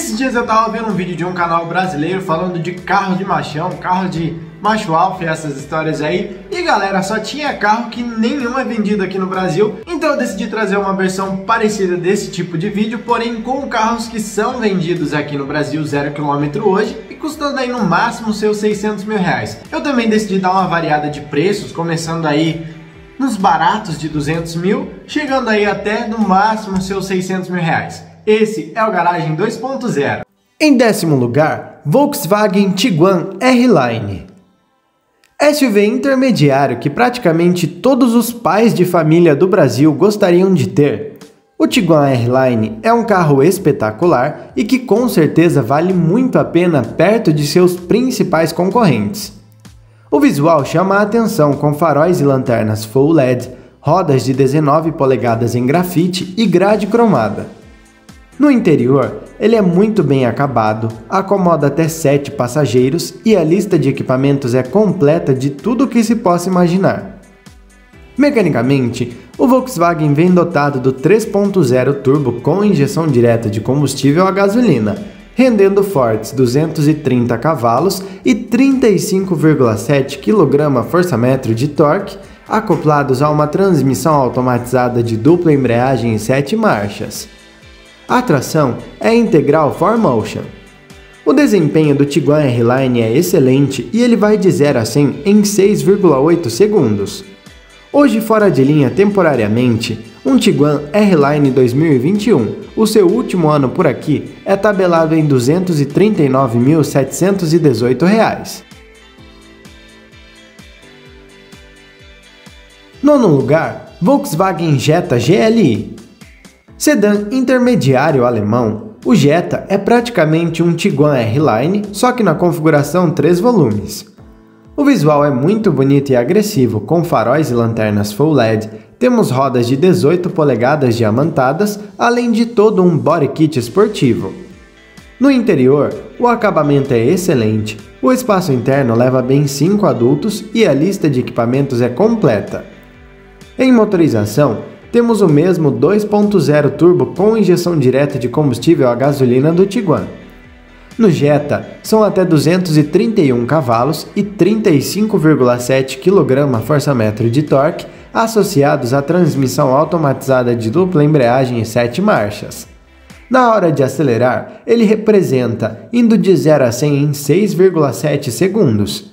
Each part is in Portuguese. Esses dias eu tava vendo um vídeo de um canal brasileiro falando de carro de machão, carro de macho alfa e essas histórias aí. E galera, só tinha carro que nenhum é vendido aqui no Brasil. Então eu decidi trazer uma versão parecida desse tipo de vídeo, porém com carros que são vendidos aqui no Brasil 0 km hoje e custando aí no máximo seus 600 mil reais. Eu também decidi dar uma variada de preços, começando aí nos baratos de 200 mil, chegando aí até no máximo seus 600 mil reais. Esse é o Garagem 2.0. Em décimo lugar, Volkswagen Tiguan R-Line. SUV intermediário que praticamente todos os pais de família do Brasil gostariam de ter. O Tiguan R-Line é um carro espetacular e que com certeza vale muito a pena perto de seus principais concorrentes. O visual chama a atenção com faróis e lanternas full LED, rodas de 19 polegadas em grafite e grade cromada. No interior, ele é muito bem acabado, acomoda até 7 passageiros e a lista de equipamentos é completa de tudo o que se possa imaginar. Mecanicamente, o Volkswagen vem dotado do 3.0 turbo com injeção direta de combustível a gasolina, rendendo fortes 230 cavalos e 35,7 kgfm de torque, acoplados a uma transmissão automatizada de dupla embreagem em 7 marchas. A tração é integral 4MOTION. O desempenho do Tiguan R-Line é excelente e ele vai de 0 a 100 em 6,8 segundos. Hoje fora de linha temporariamente, um Tiguan R-Line 2021, o seu último ano por aqui, é tabelado em R$ 239.718. Nono lugar, Volkswagen Jetta GLI. Sedã intermediário alemão, o Jetta é praticamente um Tiguan R-Line, só que na configuração 3 volumes. O visual é muito bonito e agressivo, com faróis e lanternas full LED, temos rodas de 18 polegadas diamantadas, além de todo um body kit esportivo. No interior, o acabamento é excelente, o espaço interno leva bem 5 adultos e a lista de equipamentos é completa. Em motorização, temos o mesmo 2.0 turbo com injeção direta de combustível a gasolina do Tiguan. No Jetta, são até 231 cavalos e 35,7 kgfm de torque, associados à transmissão automatizada de dupla embreagem em 7 marchas. Na hora de acelerar, ele representa indo de 0 a 100 em 6,7 segundos.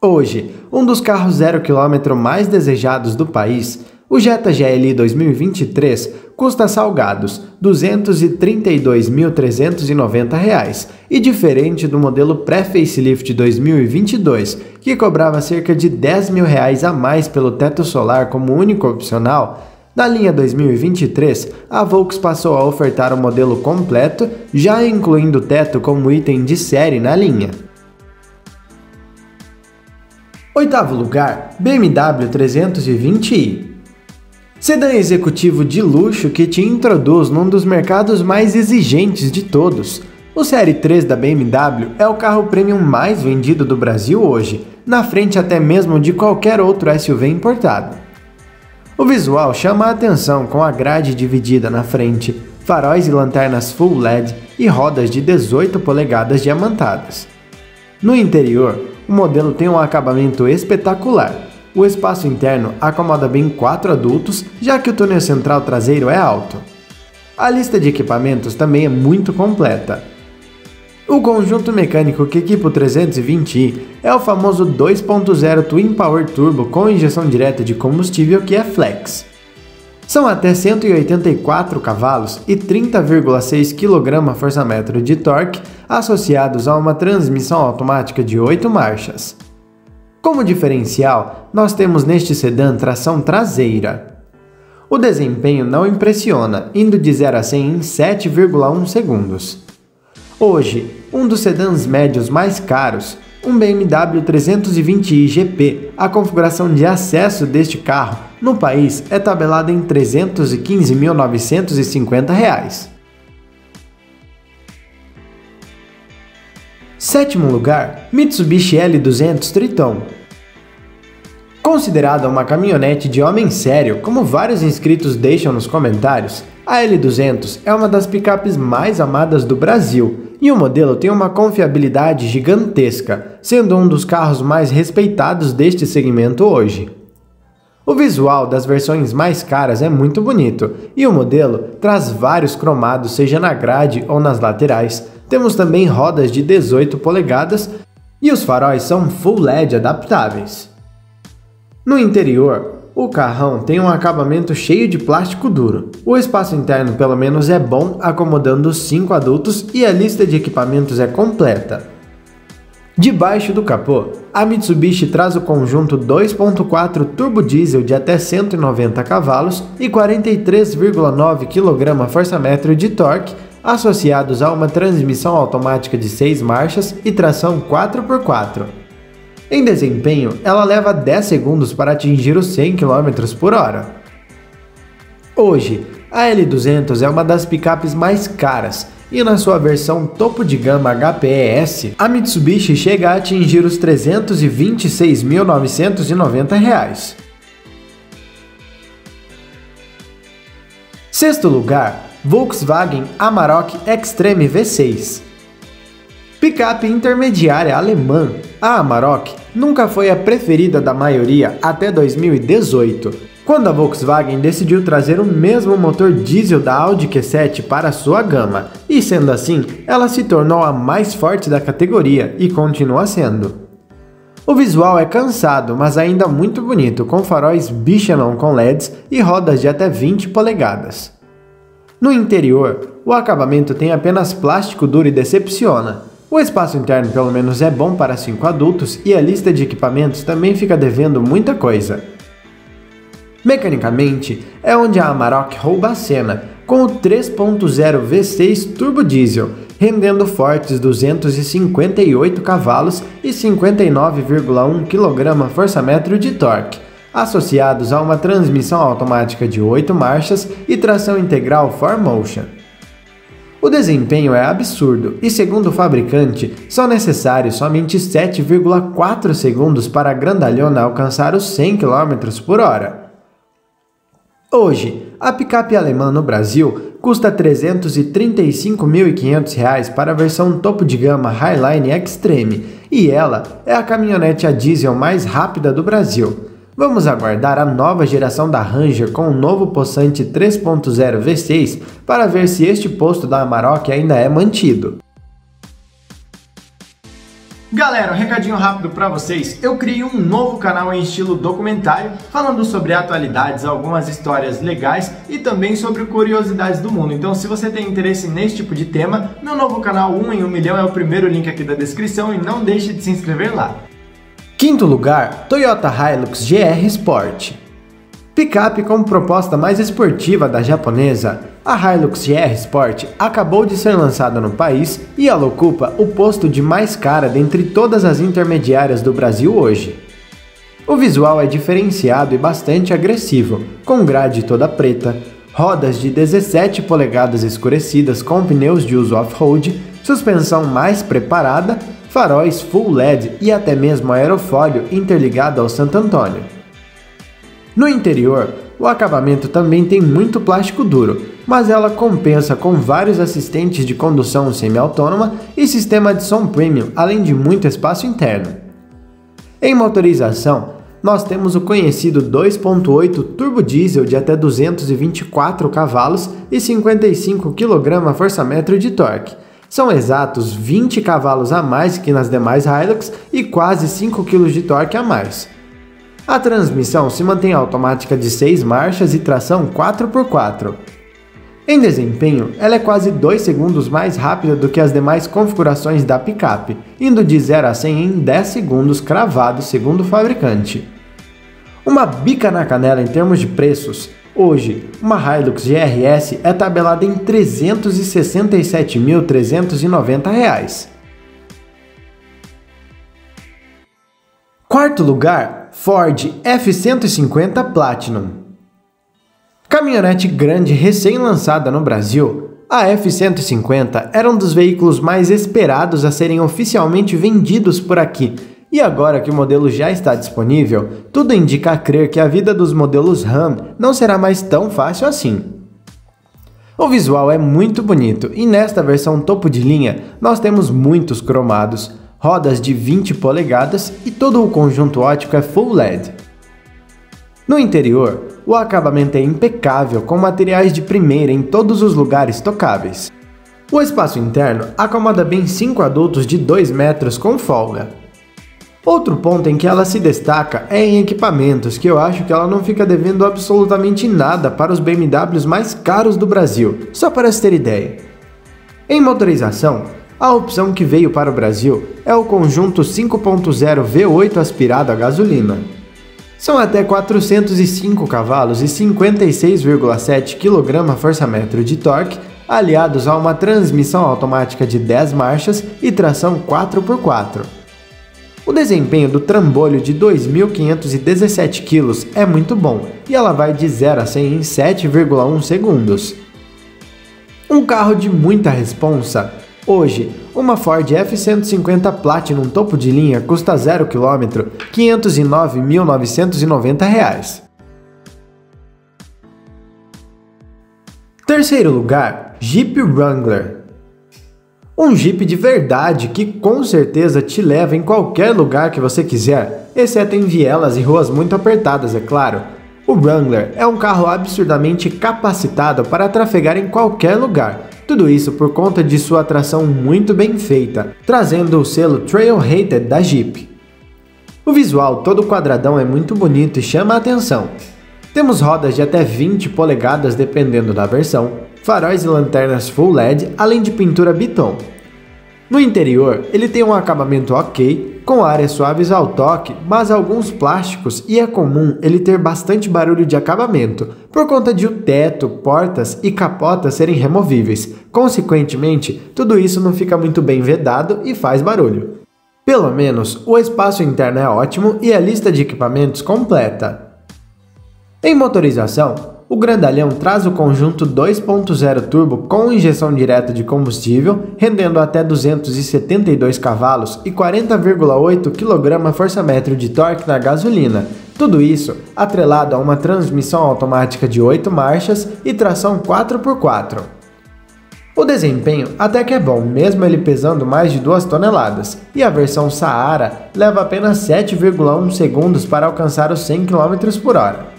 Hoje, um dos carros 0 km mais desejados do país, o Jetta GLI 2023 custa salgados R$ 232.390 e diferente do modelo pré-facelift 2022, que cobrava cerca de R$ 10 mil a mais pelo teto solar como único opcional, na linha 2023 a Volks passou a ofertar o modelo completo, já incluindo o teto como item de série na linha. Oitavo lugar, BMW 320i. Sedã executivo de luxo que te introduz num dos mercados mais exigentes de todos. O Série 3 da BMW é o carro premium mais vendido do Brasil hoje, na frente até mesmo de qualquer outro SUV importado. O visual chama a atenção com a grade dividida na frente, faróis e lanternas full LED e rodas de 18 polegadas diamantadas. No interior, o modelo tem um acabamento espetacular. O espaço interno acomoda bem 4 adultos, já que o túnel central traseiro é alto. A lista de equipamentos também é muito completa. O conjunto mecânico que equipa o 320i é o famoso 2.0 Twin Power Turbo com injeção direta de combustível que é flex. São até 184 cavalos e 30,6 kgfm de torque, associados a uma transmissão automática de 8 marchas. Como diferencial, nós temos neste sedã tração traseira. O desempenho não impressiona, indo de 0 a 100 em 7,1 segundos. Hoje, um dos sedãs médios mais caros, um BMW 320i GP, a configuração de acesso deste carro no país é tabelada em R$ 315.950. Sétimo lugar, Mitsubishi L200 Triton. Considerada uma caminhonete de homem sério, como vários inscritos deixam nos comentários, a L200 é uma das picapes mais amadas do Brasil e o modelo tem uma confiabilidade gigantesca, sendo um dos carros mais respeitados deste segmento hoje. O visual das versões mais caras é muito bonito e o modelo traz vários cromados, seja na grade ou nas laterais. Temos também rodas de 18 polegadas e os faróis são full LED adaptáveis. No interior, o carrão tem um acabamento cheio de plástico duro. O espaço interno pelo menos é bom, acomodando 5 adultos, e a lista de equipamentos é completa. Debaixo do capô, a Mitsubishi traz o conjunto 2.4 turbo diesel de até 190 cavalos e 43,9 kgfm de torque, associados a uma transmissão automática de 6 marchas e tração 4x4. Em desempenho, ela leva 10 segundos para atingir os 100 km por hora. Hoje, a L200 é uma das picapes mais caras e na sua versão topo de gama HPES, a Mitsubishi chega a atingir os R$ 326.990. Sexto lugar, Volkswagen Amarok Xtreme V6. Picape intermediária alemã, a Amarok nunca foi a preferida da maioria até 2018, quando a Volkswagen decidiu trazer o mesmo motor diesel da Audi Q7 para sua gama, e sendo assim, ela se tornou a mais forte da categoria e continua sendo. O visual é cansado, mas ainda muito bonito, com faróis Bichanon com LEDs e rodas de até 20 polegadas. No interior, o acabamento tem apenas plástico duro e decepciona. O espaço interno pelo menos é bom para 5 adultos e a lista de equipamentos também fica devendo muita coisa. Mecanicamente, é onde a Amarok rouba a cena, com o 3.0 V6 turbo diesel, rendendo fortes 258 cavalos e 59,1 kgfm de torque, associados a uma transmissão automática de 8 marchas e tração integral 4MOTION. O desempenho é absurdo e, segundo o fabricante, são necessários somente 7,4 segundos para a grandalhona alcançar os 100 km por hora. Hoje, a picape alemã no Brasil custa R$ 335.500 para a versão topo de gama R-Line Xtreme, e ela é a caminhonete a diesel mais rápida do Brasil. Vamos aguardar a nova geração da Ranger com o novo possante 3.0 V6 para ver se este posto da Amarok ainda é mantido. Galera, um recadinho rápido para vocês. Eu criei um novo canal em estilo documentário, falando sobre atualidades, algumas histórias legais e também sobre curiosidades do mundo. Então, se você tem interesse nesse tipo de tema, meu novo canal 1 em 1 milhão é o primeiro link aqui da descrição e não deixe de se inscrever lá. Quinto lugar, Toyota Hilux GR Sport. Picape com proposta mais esportiva da japonesa, a Hilux GR Sport acabou de ser lançada no país e ela ocupa o posto de mais cara dentre todas as intermediárias do Brasil hoje. O visual é diferenciado e bastante agressivo, com grade toda preta, rodas de 17 polegadas escurecidas com pneus de uso off-road, suspensão mais preparada, faróis full LED e até mesmo aerofólio interligado ao Santo Antônio. No interior, o acabamento também tem muito plástico duro, mas ela compensa com vários assistentes de condução semi-autônoma e sistema de som premium, além de muito espaço interno. Em motorização, nós temos o conhecido 2.8 turbo diesel de até 224 cavalos e 55 kgfm de torque. São exatos 20 cavalos a mais que nas demais Hilux e quase 5 kg de torque a mais. A transmissão se mantém automática de 6 marchas e tração 4x4. Em desempenho, ela é quase 2 segundos mais rápida do que as demais configurações da picape, indo de 0 a 100 em 10 segundos cravados, segundo o fabricante. Uma bica na canela em termos de preços. Hoje, uma Hilux GRS é tabelada em R$ 367.390. Quarto lugar, Ford F-150 Platinum. Caminhonete grande recém-lançada no Brasil, a F-150 era um dos veículos mais esperados a serem oficialmente vendidos por aqui, E agora que o modelo já está disponível, tudo indica a crer que a vida dos modelos Ram não será mais tão fácil assim. O visual é muito bonito e nesta versão topo de linha nós temos muitos cromados, rodas de 20 polegadas e todo o conjunto óptico é full LED. No interior, o acabamento é impecável com materiais de primeira em todos os lugares tocáveis. O espaço interno acomoda bem 5 adultos de 2 metros com folga. Outro ponto em que ela se destaca é em equipamentos, que eu acho que ela não fica devendo absolutamente nada para os BMWs mais caros do Brasil, só para se ter ideia. Em motorização, a opção que veio para o Brasil é o conjunto 5.0 V8 aspirado a gasolina. São até 405 cavalos e 56,7 kgfm de torque, aliados a uma transmissão automática de 10 marchas e tração 4x4. O desempenho do trambolho de 2.517 kg é muito bom e ela vai de 0 a 100 em 7,1 segundos. Um carro de muita responsa. Hoje, uma Ford F-150 Platinum topo de linha custa 0 km R$ 509.990. Terceiro lugar, Jeep Wrangler. Um Jeep de verdade que com certeza te leva em qualquer lugar que você quiser, exceto em vielas e ruas muito apertadas, é claro. O Wrangler é um carro absurdamente capacitado para trafegar em qualquer lugar, tudo isso por conta de sua tração muito bem feita, trazendo o selo Trail Rated da Jeep. O visual todo quadradão é muito bonito e chama a atenção. Temos rodas de até 20 polegadas dependendo da versão, faróis e lanternas full LED, além de pintura Biton. No interior, ele tem um acabamento ok, com áreas suaves ao toque, mas alguns plásticos, e é comum ele ter bastante barulho de acabamento, por conta de o teto, portas e capota serem removíveis. Consequentemente, tudo isso não fica muito bem vedado e faz barulho. Pelo menos, o espaço interno é ótimo e a lista de equipamentos completa. Em motorização, o grandalhão traz o conjunto 2.0 turbo com injeção direta de combustível, rendendo até 272 cavalos e 40,8 kgfm de torque na gasolina, tudo isso atrelado a uma transmissão automática de 8 marchas e tração 4x4. O desempenho até que é bom, mesmo ele pesando mais de 2 toneladas, e a versão Saara leva apenas 7,1 segundos para alcançar os 100 km/h.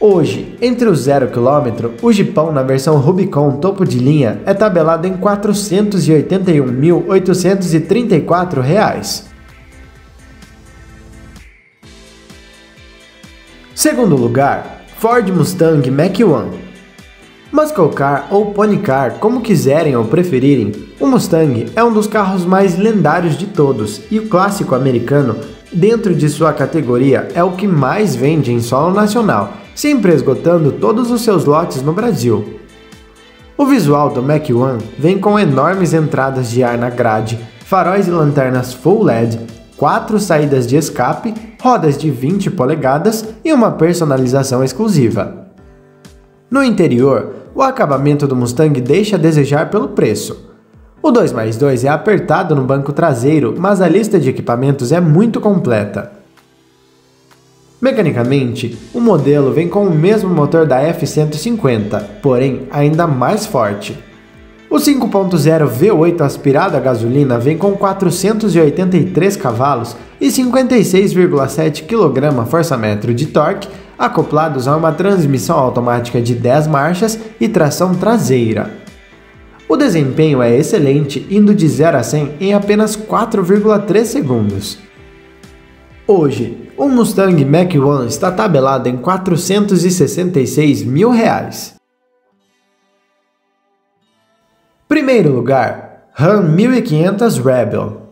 Hoje, entre os 0 km, o Jeepão na versão Rubicon topo de linha é tabelado em R$ 481.834. Segundo lugar, Ford Mustang Mach 1. Muscle Car ou Pony Car, como quiserem ou preferirem, o Mustang é um dos carros mais lendários de todos e o clássico americano, dentro de sua categoria, é o que mais vende em solo nacional, sempre esgotando todos os seus lotes no Brasil. O visual do Mach 1 vem com enormes entradas de ar na grade, faróis e lanternas full LED, 4 saídas de escape, rodas de 20 polegadas e uma personalização exclusiva. No interior, o acabamento do Mustang deixa a desejar pelo preço. O 2x2 é apertado no banco traseiro, mas a lista de equipamentos é muito completa. Mecanicamente, o modelo vem com o mesmo motor da F-150, porém ainda mais forte. O 5.0 V8 aspirado a gasolina vem com 483 cavalos e 56,7 kgfm de torque, acoplados a uma transmissão automática de 10 marchas e tração traseira. O desempenho é excelente, indo de 0 a 100 em apenas 4,3 segundos. Hoje, o Mustang Mach 1 está tabelado em R$ 466.000. Primeiro lugar, Ram 1500 Rebel.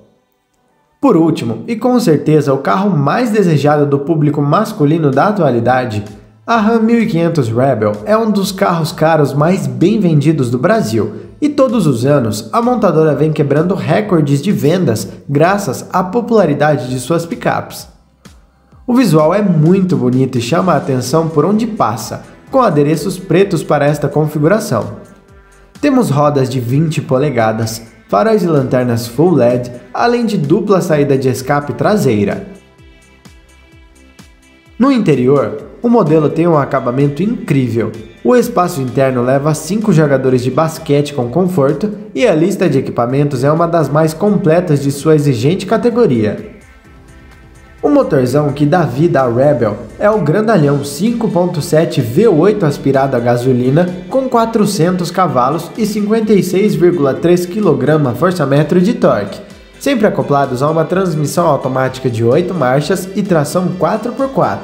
Por último, e com certeza o carro mais desejado do público masculino da atualidade, a Ram 1500 Rebel é um dos carros caros mais bem vendidos do Brasil, e todos os anos a montadora vem quebrando recordes de vendas graças à popularidade de suas picapes. O visual é muito bonito e chama a atenção por onde passa, com adereços pretos para esta configuração. Temos rodas de 20 polegadas, faróis e lanternas full LED, além de dupla saída de escape traseira. No interior, o modelo tem um acabamento incrível. O espaço interno leva 5 jogadores de basquete com conforto e a lista de equipamentos é uma das mais completas de sua exigente categoria. O motorzão que dá vida à Rebel é o grandalhão 5.7 V8 aspirado a gasolina com 400 cavalos e 56,3 kgfm de torque, sempre acoplados a uma transmissão automática de 8 marchas e tração 4x4.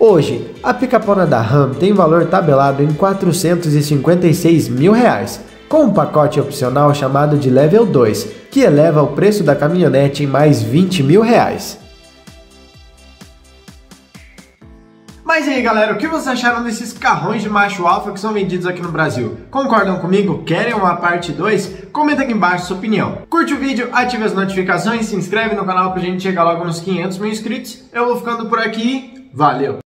Hoje, a picapona da Ram tem valor tabelado em R$ 456 mil, com um pacote opcional chamado de Level 2, que eleva o preço da caminhonete em mais R$ 20 mil. Mas aí galera, o que vocês acharam desses carrões de macho alfa que são vendidos aqui no Brasil? Concordam comigo? Querem uma parte 2? Comenta aqui embaixo sua opinião. Curte o vídeo, ative as notificações, se inscreve no canal pra gente chegar logo nos 500 mil inscritos. Eu vou ficando por aqui. Valeu!